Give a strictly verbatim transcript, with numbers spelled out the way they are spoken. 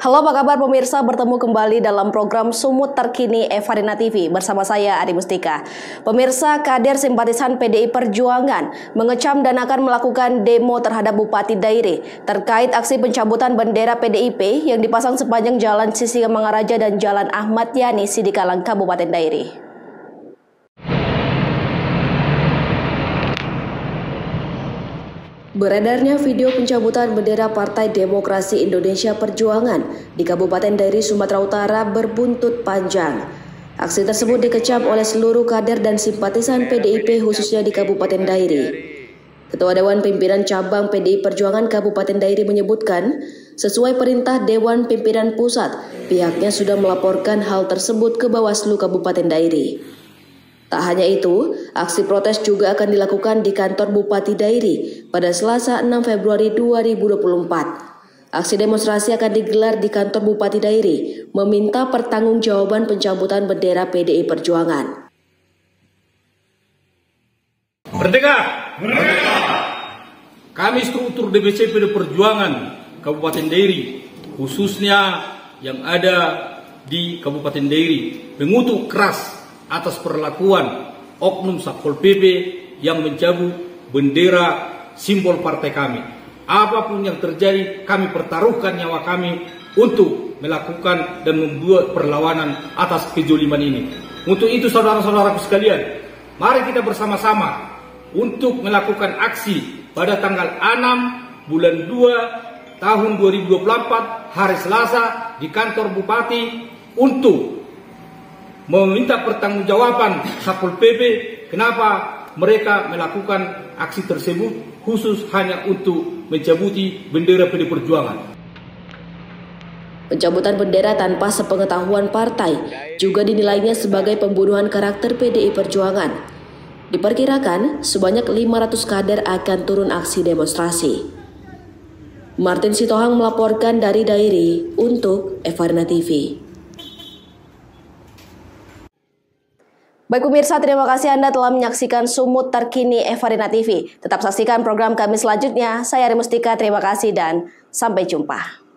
Halo, apa kabar pemirsa? Bertemu kembali dalam program Sumut Terkini Efarina T V bersama saya, Rismuhtika. Pemirsa, kader simpatisan P D I Perjuangan mengecam dan akan melakukan demo terhadap Bupati Dairi terkait aksi pencabutan bendera P D I P yang dipasang sepanjang Jalan Sisingamangaraja dan Jalan Ahmad Yani Sidikalang, Kabupaten Dairi. Beredarnya video pencabutan bendera Partai Demokrasi Indonesia Perjuangan di Kabupaten Dairi, Sumatera Utara berbuntut panjang. Aksi tersebut dikecam oleh seluruh kader dan simpatisan P D I P khususnya di Kabupaten Dairi. Ketua Dewan Pimpinan Cabang P D I Perjuangan Kabupaten Dairi menyebutkan, sesuai perintah Dewan Pimpinan Pusat, pihaknya sudah melaporkan hal tersebut ke Bawaslu Kabupaten Dairi. Tak hanya itu, aksi protes juga akan dilakukan di kantor Bupati Dairi pada Selasa enam Februari dua ribu dua puluh empat. Aksi demonstrasi akan digelar di kantor Bupati Dairi meminta pertanggungjawaban pencabutan bendera P D I Perjuangan. Merdeka! Merdeka! Kami struktur D B C P D I Perjuangan Kabupaten Dairi, khususnya yang ada di Kabupaten Dairi, mengutuk keras atas perlakuan oknum Satpol P B yang mencabut bendera simbol partai kami. Apapun yang terjadi, kami pertaruhkan nyawa kami untuk melakukan dan membuat perlawanan atas kejoliman ini. Untuk itu, saudara-saudaraku sekalian, mari kita bersama-sama untuk melakukan aksi pada tanggal enam bulan dua tahun dua ribu dua puluh empat hari Selasa di kantor Bupati untuk meminta pertanggungjawaban Satpol P B kenapa mereka melakukan aksi tersebut khusus hanya untuk mencabuti bendera P D I Perjuangan. Pencabutan bendera tanpa sepengetahuan partai juga dinilainya sebagai pembunuhan karakter P D I Perjuangan. Diperkirakan sebanyak lima ratus kader akan turun aksi demonstrasi. Martin Sitohang melaporkan dari Dairi untuk Efarina T V. Baik pemirsa, terima kasih Anda telah menyaksikan Sumut Terkini Efarina T V. Tetap saksikan program kami selanjutnya. Saya Rismuhtika, terima kasih dan sampai jumpa.